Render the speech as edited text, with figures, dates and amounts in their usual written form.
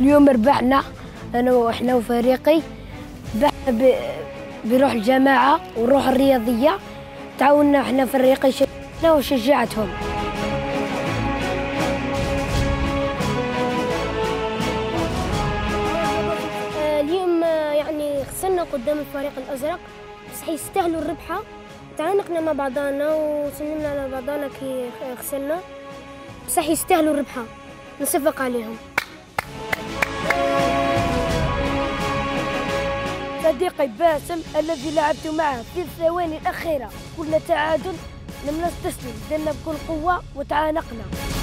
اليوم ربحنا انا وحنا وفريقي، ربحنا بروح الجماعه والروح الرياضيه، تعاوننا حنا فريقي شجعنا وشجعتهم. اليوم يعني خسرنا قدام الفريق الازرق، بصح يستاهلوا الربحه. تعانقنا مع بعضنا وسلمنا على بعضنا كي خسرنا، بصح يستاهلوا الربحه، نصفق عليهم. صديقي باسم الذي لعبت معه في الثواني الأخيرة كل تعادل لم نستسلم، درنا بكل قوة وتعانقنا.